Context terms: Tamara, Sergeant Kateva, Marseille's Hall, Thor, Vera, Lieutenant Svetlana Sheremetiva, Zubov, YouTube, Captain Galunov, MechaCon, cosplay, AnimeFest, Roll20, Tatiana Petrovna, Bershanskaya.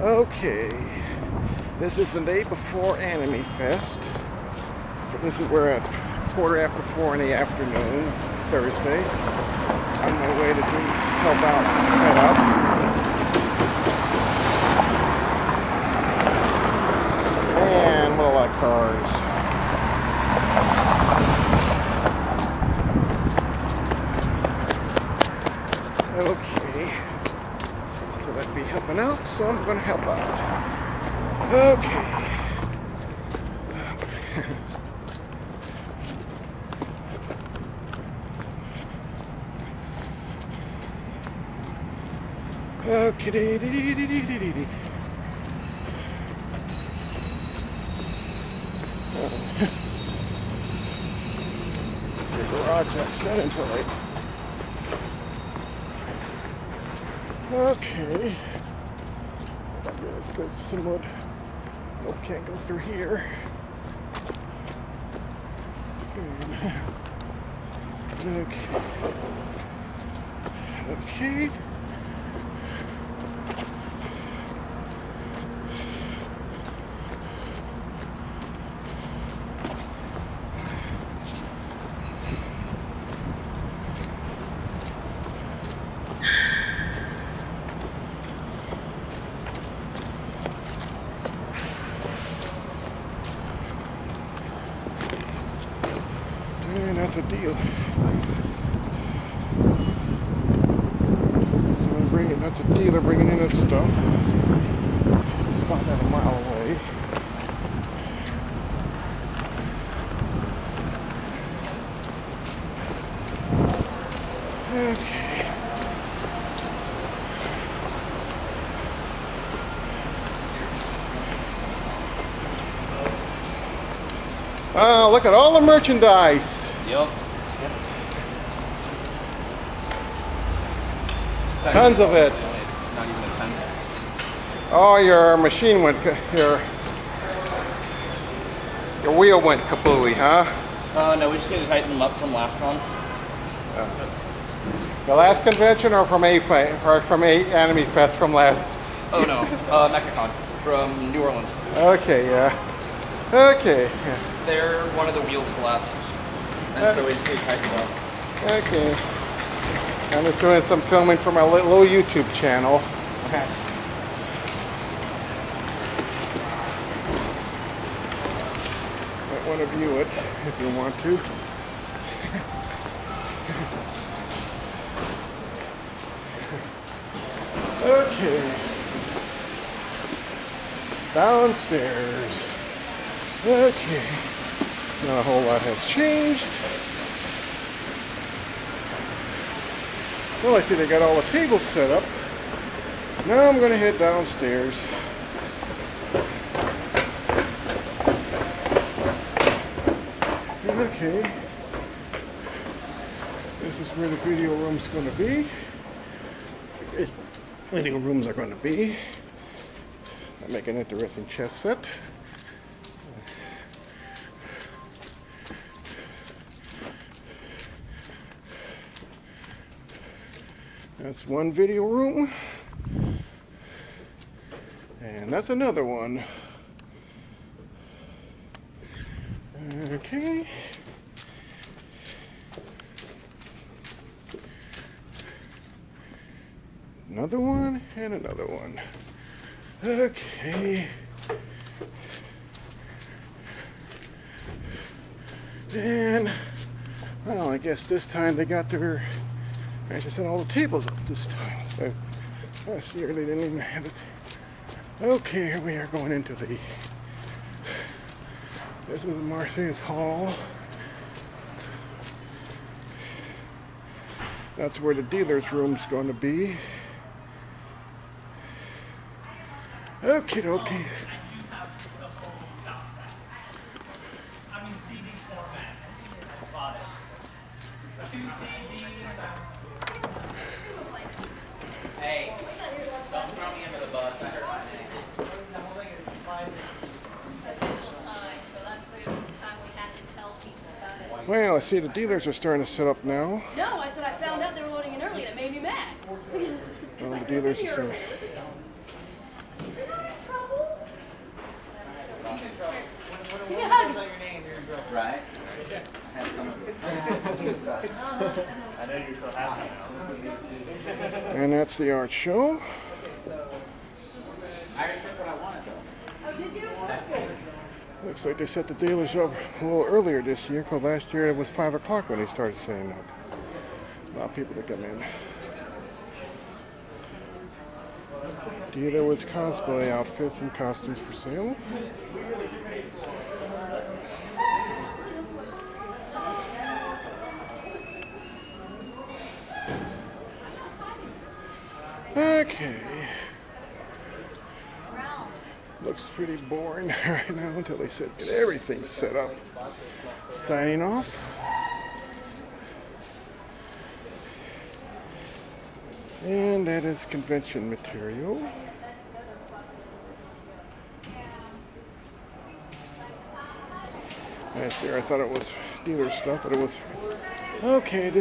Okay, this is the day before AnimeFest. We're at 4:15 in the afternoon, Thursday. On my way to help out set up. Man, what a lot of cars. Okay, so that'd be helping out, so I'm going to help out. Okay. Okay. The garage got set into it. Okay, let's go somewhat, nope, can't go through here. Okay. That's a deal. That's a dealer bringing in his stuff. It's about that a mile away. Okay. Wow, look at all the merchandise. Yep. Tons of it. Not even a ton. Oh, your machine went, your wheel went kabooey, huh? No, we just need to tighten them up from last con. The last convention or from AnimeFest from last? Oh no, MechaCon from New Orleans. Okay, yeah. Okay. There, one of the wheels collapsed. So we tighten it up. Okay. I'm just doing some filming for my little YouTube channel. Okay. Might want to view it if you want to. Okay. Downstairs. Okay. Not a whole lot has changed. Well, I see they got all the tables set up. Now I'm going to head downstairs. Okay. This is where the video room's going to be. Video rooms are going to be. I make an interesting chess set. That's one video room, and that's another one. Okay. Another one, and another one. Okay. Then, well, I guess this time they got their... I just had all the tables up this time, so last year they didn't even have it. Okay, here we are going into the... This is Marseille's Hall. That's where the dealer's room's going to be. Okie dokie. Hey, don't throw me under the bus. I heard my name. I'm only going to find official time, so that's the time we had to tell people about it. Well, I see the dealers are starting to set up now. No, I said I found out they were loading in early and it made me mad. Well, the dealers are setting up. I know you're so happy now. And that's the art show. I took what I wanted though. Oh, did you? Looks like they set the dealers up a little earlier this year, because last year it was 5 o'clock when they started setting up. A lot of people to come in. Dealer with cosplay outfits and costumes for sale. Okay. Looks pretty boring right now until they get everything set up. Signing off. And that is convention material. Last year I thought it was dealer stuff, but it was okay.